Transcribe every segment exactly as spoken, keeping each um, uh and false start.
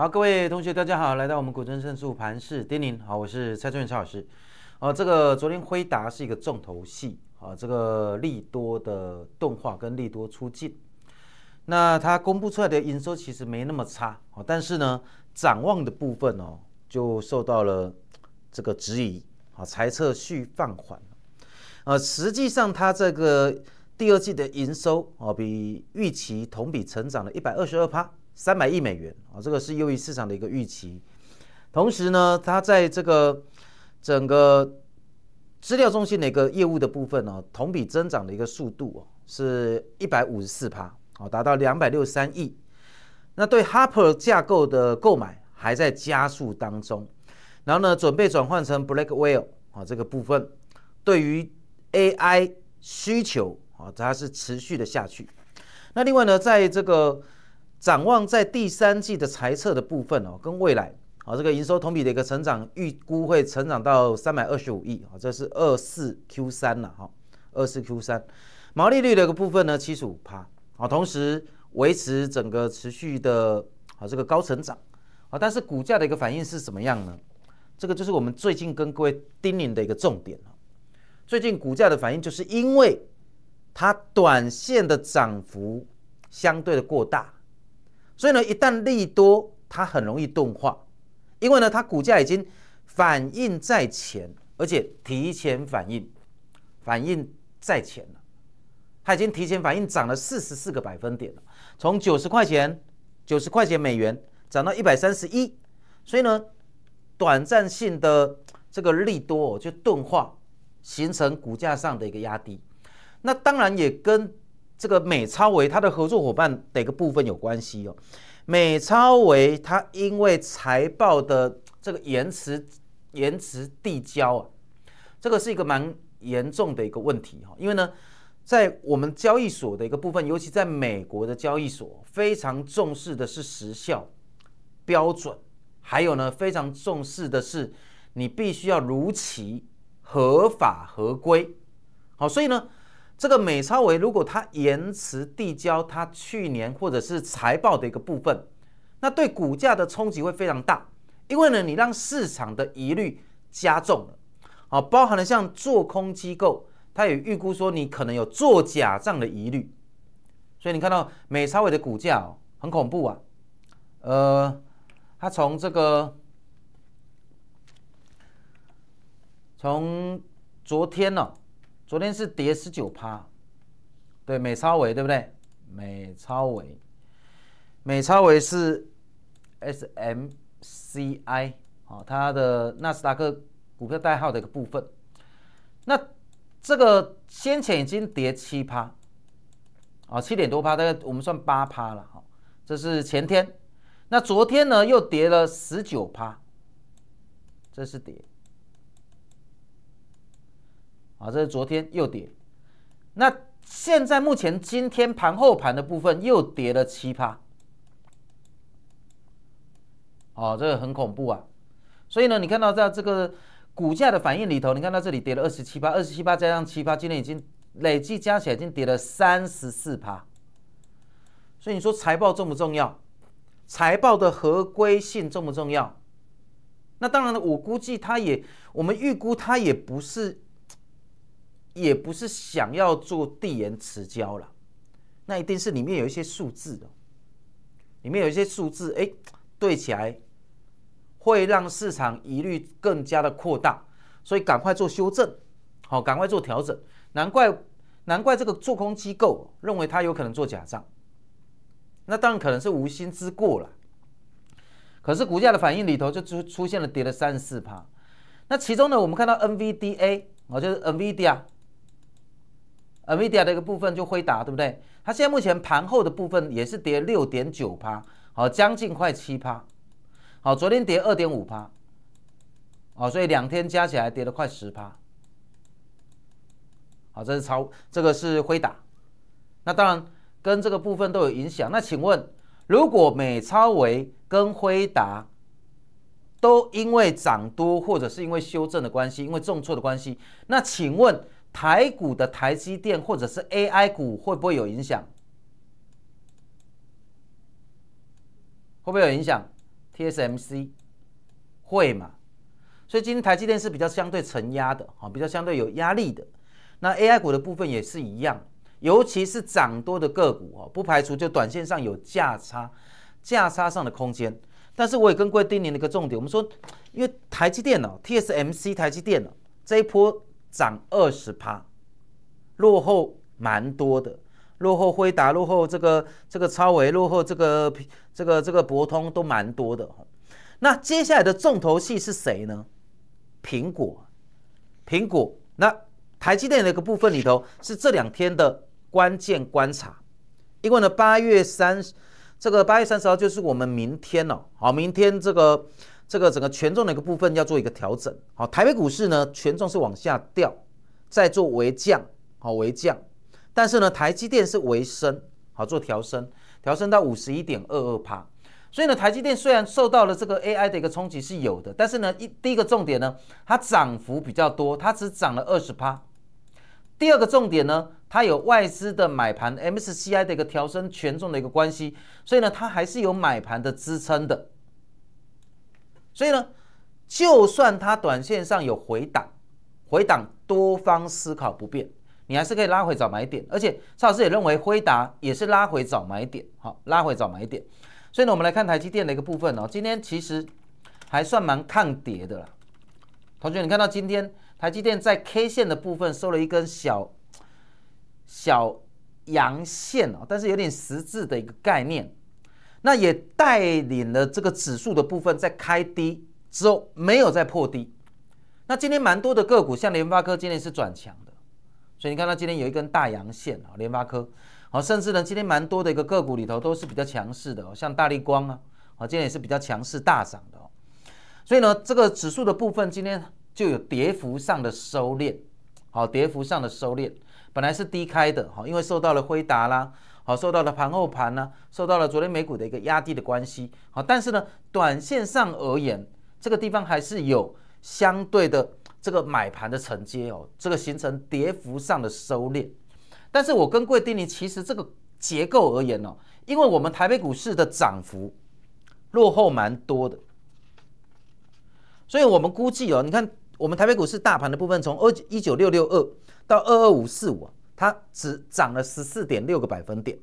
好，各位同学，大家好，来到我们股神胜诉盘势叮咛。好，我是蔡春元蔡老师。哦、呃，这个昨天辉达是一个重头戏啊、呃，这个利多的钝化跟利多出尽，那它公布出来的营收其实没那么差、哦、但是呢，展望的部分哦，就受到了这个质疑啊，财测续放缓。呃，实际上它这个第二季的营收啊，比预期同比成长了 百分之一百二十二， 三百亿美元啊，这个是优于市场的一个预期。同时呢，它在这个整个资料中心的一个业务的部分呢、啊，同比增长的一个速度哦、啊、是 百分之一百五十四， 啊，达到两百六十三亿。那对 Hopper 架构的购买还在加速当中，然后呢，准备转换成 Blackwell 啊这个部分，对于A I 需求啊，它是持续的下去。那另外呢，在这个展望在第三季的财测的部分哦，跟未来啊这个营收同比的一个成长，预估会成长到三百二十五亿啊，这是 二四 Q 三 了哈， 二四 Q 三， 毛利率的一个部分呢 百分之七十五 啊，同时维持整个持续的啊这个高成长啊，但是股价的一个反应是怎么样呢？这个就是我们最近跟各位叮咛的一个重点。最近股价的反应就是因为它短线的涨幅相对的过大，所以呢，一旦利多，它很容易钝化，因为呢，它股价已经反应在前，而且提前反应，反应在前了，它已经提前反应涨了四十四个百分点了，从九十块钱九十块钱美元涨到一百三十一，所以呢，短暂性的这个利多、哦、就钝化。形成股价上的一个压低，那当然也跟这个美超微它的合作伙伴的一个部分有关系哦。美超微它因为财报的这个延迟延迟递交啊，这个是一个蛮严重的一个问题哈、哦。因为呢，在我们交易所的一个部分，尤其在美国的交易所，非常重视的是时效标准，还有呢，非常重视的是你必须要如期。合法合规，好，所以呢，这个美超微如果它延迟递交它去年或者是财报的一个部分，那对股价的冲击会非常大，因为呢，你让市场的疑虑加重了，好，包含了像做空机构，它也预估说你可能有做假账的疑虑，所以你看到美超微的股价、哦、很恐怖啊，呃，它从这个。从昨天呢、哦，昨天是跌 百分之十九， 对，美超微对不对？美超微，美超微是 S M C I 啊、哦，它的纳斯达克股票代号的一个部分。那这个先前已经跌 百分之七， 啊、哦，七点多趴，大概我们算八趴了哈、哦，这是前天。那昨天呢又跌了 百分之十九， 这是跌。啊，这是昨天又跌，那现在目前今天盘后盘的部分又跌了 百分之七， 哦，这个很恐怖啊！所以呢，你看到在这个股价的反应里头，你看到这里跌了 百分之二十七， 百分之二十七 加上 百分之七， 今天已经累计加起来已经跌了 百分之三十四， 所以你说财报重不重要？财报的合规性重不重要？那当然了，我估计它也，我们预估它也不是。也不是想要做递延迟交了，那一定是里面有一些数字的、哦，里面有一些数字，哎，对起来会让市场疑虑更加的扩大，所以赶快做修正，好、哦，赶快做调整。难怪难怪这个做空机构认为它有可能做假账，那当然可能是无心之过了。可是股价的反应里头就出出现了跌了 百分之三十四， 那其中呢，我们看到 NVDA 哦，就是 NVIDIA。NVIDIA 的一个部分就辉达，对不对？它现在目前盘后的部分也是跌 百分之六点九， 好，将近快 百分之七， 好，昨天跌 百分之二点五， 好，所以两天加起来跌了快 百分之十， 好，这是超，这个是辉达。那当然跟这个部分都有影响。那请问，如果美超微跟辉达都因为涨多或者是因为修正的关系，因为重挫的关系，那请问？台股的台积电或者是 A I 股会不会有影响？会不会有影响？ T S M C 会嘛？所以今天台积电是比较相对承压的，好，比较相对有压力的。那 A I 股的部分也是一样，尤其是涨多的个股哦，不排除就短线上有价差，价差上的空间。但是我也跟各位叮咛了一个重点，我们说，因为台积电哦 ，T S M C 台积电哦，这一波涨 百分之二十， 落后蛮多的。 落后辉达，落后这个这个超微，落后这个这个这个博通都蛮多的。那接下来的重头戏是谁呢？苹果，苹果。那台积电的一个部分里头是这两天的关键观察，因为呢，八月三十，这个八月三十号就是我们明天哦，好，明天这个这个整个权重的一个部分要做一个调整。好，台北股市呢权重是往下掉，再做微降，好，微降。 但是呢，台积电是微升，好做调升，调升到 百分之五十一点二二。所以呢，台积电虽然受到了这个 A I 的一个冲击是有的，但是呢，一第一个重点呢，它涨幅比较多，它只涨了 百分之二十。第二个重点呢，它有外资的买盘 M S C I 的一个调升权重的一个关系，所以呢，它还是有买盘的支撑的。所以呢，就算它短线上有回档，回档多方思考不变。 你还是可以拉回早买点，而且蔡老师也认为辉达也是拉回早买点，好，拉回早买点。所以呢，我们来看台积电的一个部分哦，今天其实还算蛮抗跌的啦。同学，你看到今天台积电在 K 线的部分收了一根小小阳线哦，但是有点十字的一个概念，那也带领了这个指数的部分在开低之后没有再破低。那今天蛮多的个股，像联发科今天是转强的。 所以你看到今天有一根大阳线啊，联发科，好，甚至呢今天蛮多的一个个股里头都是比较强势的，像大立光啊，好，今天也是比较强势大涨的哦。所以呢，这个指数的部分今天就有跌幅上的收敛，好，跌幅上的收敛，本来是低开的，好，因为受到了辉达啦，好，受到了盘后盘啦、啊，受到了昨天美股的一个压低的关系，好，但是呢，短线上而言，这个地方还是有相对的。 这个买盘的承接哦，这个形成跌幅上的收敛，但是我跟各位叮咛，其实这个结构而言哦，因为我们台北股市的涨幅落后蛮多的，所以我们估计哦，你看我们台北股市大盘的部分，从一九六六二到二二五四五啊，它只涨了 十四点六个百分点，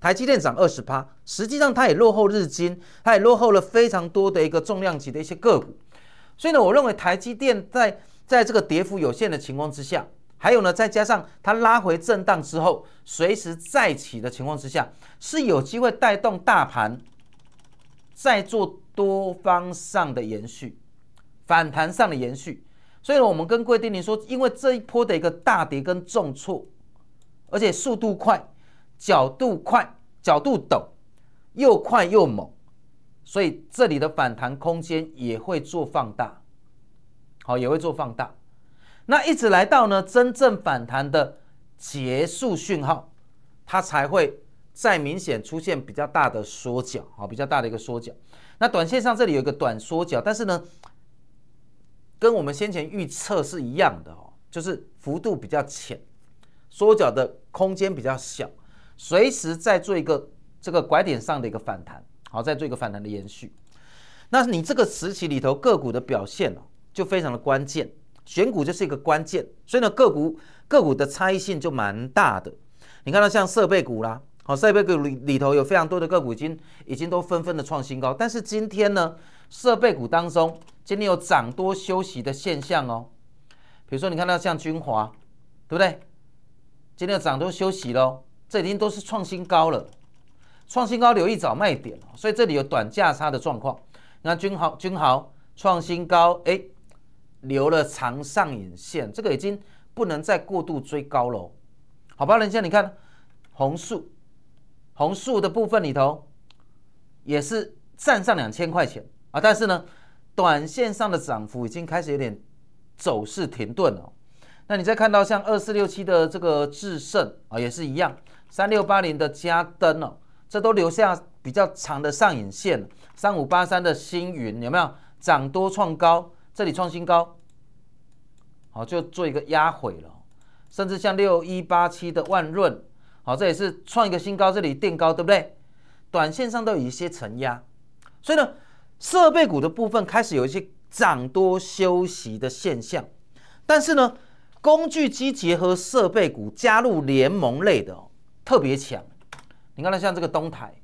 台积电涨 百分之二十， 实际上它也落后日经，它也落后了非常多的一个重量级的一些个股。 所以呢，我认为台积电在在这个跌幅有限的情况之下，还有呢，再加上它拉回震荡之后，随时再起的情况之下，是有机会带动大盘再做多方上的延续、反弹上的延续。所以呢，我们跟各位叮咛说，因为这一波的一个大跌跟重挫，而且速度快、角度快、角度陡，又快又猛。 所以这里的反弹空间也会做放大，好，也会做放大。那一直来到呢真正反弹的结束讯号，它才会再明显出现比较大的缩脚，好，比较大的一个缩脚。那短线上这里有一个短缩脚，但是呢，跟我们先前预测是一样的哦，就是幅度比较浅，缩脚的空间比较小，随时再做一个这个拐点上的一个反弹。 好，再做一个反弹的延续。那你这个时期里头个股的表现哦，就非常的关键，选股就是一个关键。所以呢，个股个股的差异性就蛮大的。你看到像设备股啦，好，设备股里里头有非常多的个股已经已经都纷纷的创新高，但是今天呢，设备股当中今天有涨多休息的现象哦。比如说你看到像君华，对不对？今天有涨多休息咯，这已经都是创新高了。 创新高留意早卖点，所以这里有短价差的状况。你看君豪，君豪创新高，哎，留了长上影线，这个已经不能再过度追高了，好吧？人家你看红树，红树的部分里头也是站上两千块钱啊，但是呢，短线上的涨幅已经开始有点走势停顿了。那你再看到像二四六七的这个智胜啊，也是一样，三六八零的嘉登哦。 这都留下比较长的上影线， 三五八三的星云有没有涨多创高？这里创新高，好就做一个压回了，甚至像六一八七的万润，好这也是创一个新高，这里垫高对不对？短线上都有一些承压，所以呢，设备股的部分开始有一些涨多休息的现象，但是呢，工具机结合设备股加入联盟类的哦，特别强。你看到像这个东台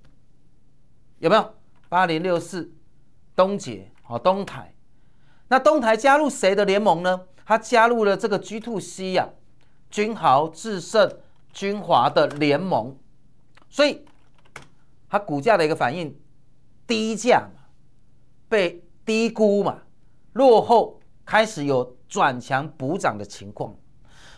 有没有八零六四东捷好、哦、东台，那东台加入谁的联盟呢？它加入了这个 G 二 C 呀、啊、君豪、智胜、君华的联盟，所以它股价的一个反应，低价嘛，被低估嘛，落后开始有转强补涨的情况，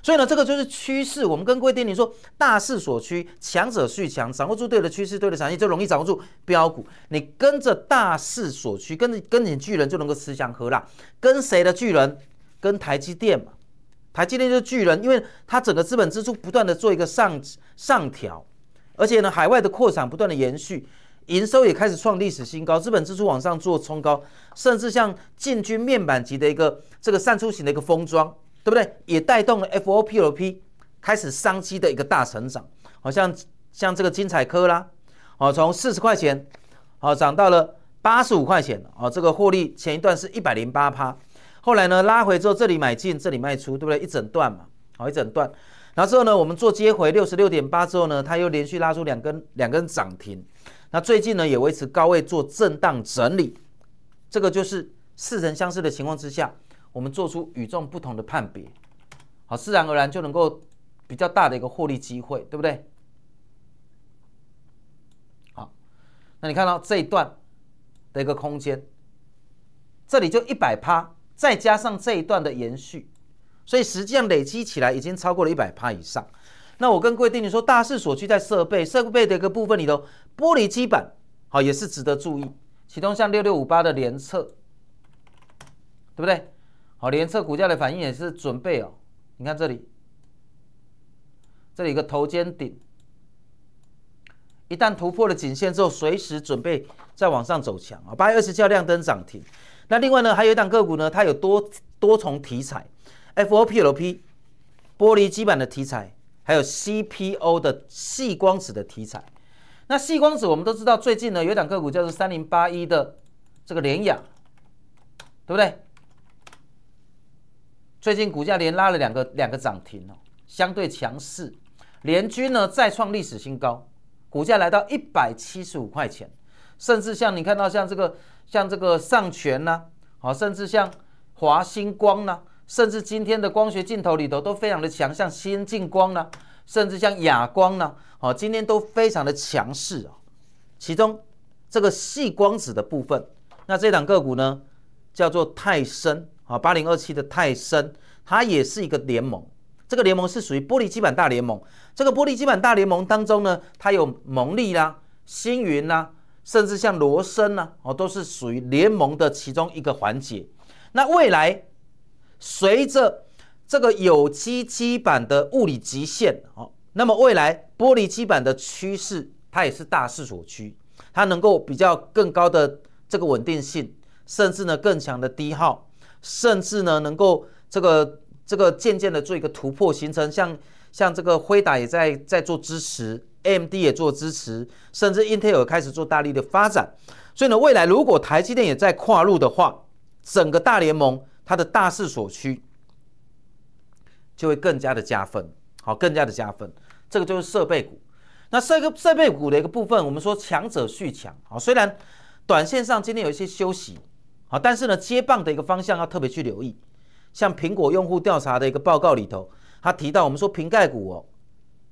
所以呢，这个就是趋势。我们跟各位叮咛说，大势所趋，强者续强，掌握住对的趋势、对的产业，就容易掌握住标股。你跟着大势所趋，跟着跟你巨人就能够吃香喝辣。跟谁的巨人？跟台积电嘛，台积电就是巨人，因为它整个资本支出不断的做一个上上调，而且呢，海外的扩产不断的延续，营收也开始创历史新高，资本支出往上做冲高，甚至像进军面板级的一个这个散出型的一个封装，对不对？也带动了 F O P L P 开始商机的一个大成长，好、哦、像像这个精彩科啦，好、哦、从四十块钱好、哦、涨到了八十五块钱，哦这个获利前一段是 百分之一百零八。后来呢，拉回之后，这里买进，这里卖出，对不对？一整段嘛，好，一整段。然后之后呢，我们做接回 六十六点八 之后呢，它又连续拉出两根两根涨停。那最近呢，也维持高位做震荡整理。这个就是似曾相识的情况之下，我们做出与众不同的判别，好，自然而然就能够比较大的一个获利机会，对不对？好，那你看到这一段的一个空间，这里就 百分之一百。再加上这一段的延续，所以实际上累积起来已经超过了 百分之一百 以上。那我跟各位叮咛说，大势所趋在设备，设备的一个部分里头，玻璃基板好也是值得注意。其中像六六五八的联测，对不对？好，联测股价的反应也是准备哦。你看这里，这里一个头肩顶，一旦突破了颈线之后，随时准备再往上走强啊。八月二十七号亮灯涨停。那另外呢，还有一档个股呢，它有多多重题材 ，F O P L P 玻璃基板的题材，还有 C P O 的细光子的题材。那细光子我们都知道，最近呢有一档个股叫做三零八一的这个联雅，对不对？最近股价连拉了两个两个涨停哦，相对强势，联军呢再创历史新高，股价来到一百七十五块钱。甚至像你看到像这个像这个上权呐、啊，好，甚至像华星光呐、啊，甚至今天的光学镜头里头都非常的强，像先进光呐、啊，甚至像亚光呐、啊，好，今天都非常的强势啊。其中这个细光子的部分，那这档个股呢叫做泰森啊，八零二七的泰森，它也是一个联盟，这个联盟是属于玻璃基板大联盟。这个玻璃基板大联盟当中呢，它有蒙利啦、啊、星云啦、啊。甚至像罗森呢、啊，哦，都是属于联盟的其中一个环节。那未来随着这个有机基板的物理极限，哦，那么未来玻璃基板的趋势，它也是大势所趋，它能够比较更高的这个稳定性，甚至呢更强的低耗，甚至呢能够这个这个渐渐的做一个突破，形成像像这个辉达也在在做支持。A M D 也做支持，甚至 Intel 开始做大力的发展，所以呢，未来如果台积电也在跨入的话，整个大联盟它的大势所趋就会更加的加分，好，更加的加分。这个就是设备股。那设个设备股的一个部分，我们说强者续强，好，虽然短线上今天有一些休息，好，但是呢，接棒的一个方向要特别去留意。像苹果用户调查的一个报告里头，他提到我们说苹概股哦，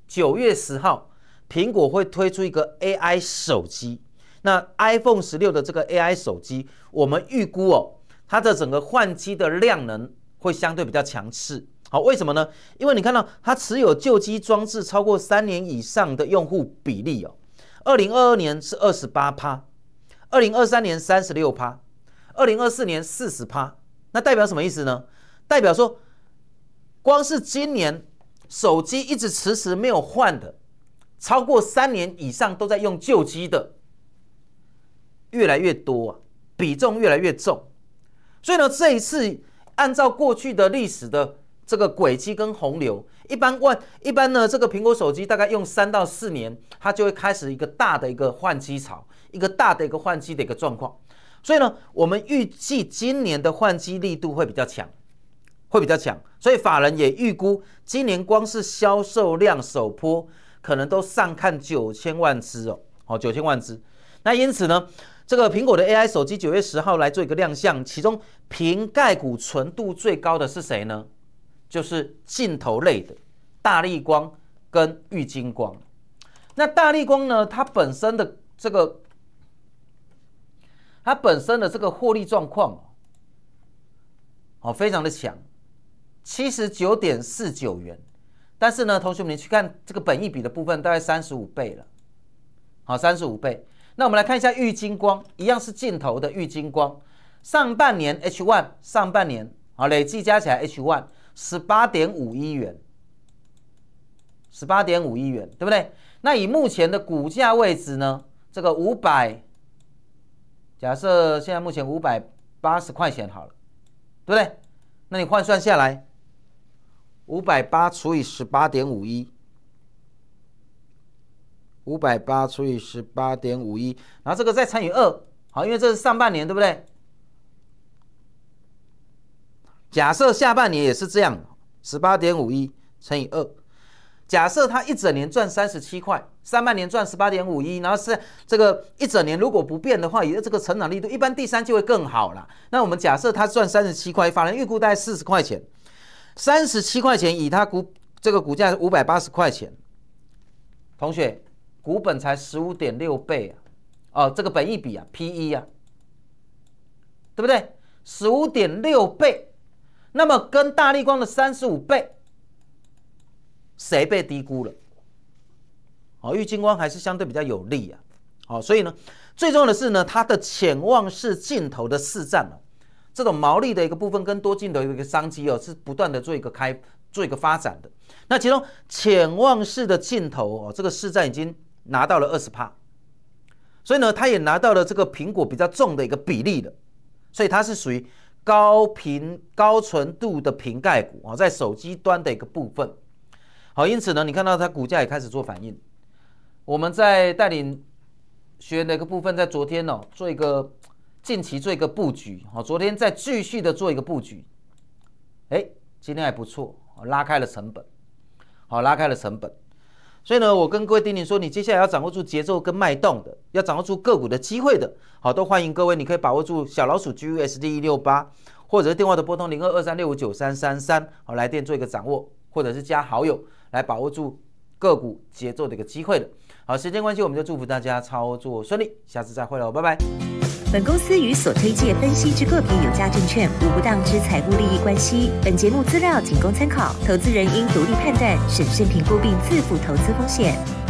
九月十号。苹果会推出一个 A I 手机，那 iPhone 十六的这个 A I 手机，我们预估哦，它的整个换机的量能会相对比较强势。好，为什么呢？因为你看到它持有旧机装置超过三年以上的用户比例哦，二零二二年是 百分之二十八， 二零二三年 百分之三十六， 二零二四年 百分之四十， 那代表什么意思呢？代表说，光是今年手机一直迟迟没有换的。超过三年以上都在用旧机的，越来越多啊，比重越来越重。所以呢，这一次按照过去的历史的这个轨迹跟洪流，一般万一般呢，这个苹果手机大概用三到四年，它就会开始一个大的一个换机潮，一个大的一个换机的一个状况。所以呢，我们预计今年的换机力度会比较强，会比较强。所以法人也预估，今年光是销售量首波可能都上看九千万只哦，哦九千万只。那因此呢，这个苹果的 A I 手机九月十号来做一个亮相，其中瓶盖股纯度最高的是谁呢？就是镜头类的大立光跟玉晶光。那大立光呢，它本身的这个。 它本身的这个获利状况，哦，非常的强， 七十九点四九 元。但是呢，同学们，你去看这个本益比的部分，大概三十五倍了，好、哦， 三十五倍。那我们来看一下玉晶光，一样是镜头的玉晶光，上半年 H 一 上半年啊、哦、累计加起来 H 一 十八点五一 元， 十八点五一 元，对不对？那以目前的股价位置呢，这个五百。 假设现在目前五百八十块钱好了，对不对？那你换算下来， 五百八除以 十八点五一， 五百八除以 十八点五一， 然后这个再乘以二，好，因为这是上半年，对不对？假设下半年也是这样 ，十八点五一 乘以二。 假设他一整年赚三十七块，上半年赚 十八点五一， 然后是这个一整年如果不变的话，也这个成长力度，一般第三季会更好啦。那我们假设他赚三十七块，法人预估大概四十块钱， 三十七块钱以他股这个股价五百八十块钱，同学股本才 十五点六 倍啊，哦这个本益比啊 P E 啊，对不对？ 十五点六 倍，那么跟大立光的三十五倍。 谁被低估了？哦，玉晶光还是相对比较有利啊。好、哦，所以呢，最重要的是呢，它的潜望式镜头的市占哦，这种毛利的一个部分跟多镜头有一个商机哦，是不断的做一个开做一个发展的。那其中潜望式的镜头哦，这个市占已经拿到了 百分之二十， 所以呢，它也拿到了这个苹果比较重的一个比例的，所以它是属于高频高纯度的瓶盖股哦，在手机端的一个部分。 好，因此呢，你看到它股价也开始做反应。我们在带领学员的一个部分，在昨天哦，做一个近期做一个布局。好、哦，昨天再继续的做一个布局。哎，今天还不错，拉开了成本。好、哦，拉开了成本。所以呢，我跟各位叮咛说，你接下来要掌握住节奏跟脉动的，要掌握住个股的机会的，好，都欢迎各位，你可以把握住小老鼠 G U S D 一六八， 或者是电话的拨通零二二三六五九三三三，好，来电做一个掌握，或者是加好友。 来把握住个股节奏的一个机会了。好，时间关系，我们就祝福大家操作顺利，下次再会了，拜拜。本公司与所推介分析之个别有价证券无不当之财务利益关系。本节目资料仅供参考，投资人应独立判断、审慎评估并自负投资风险。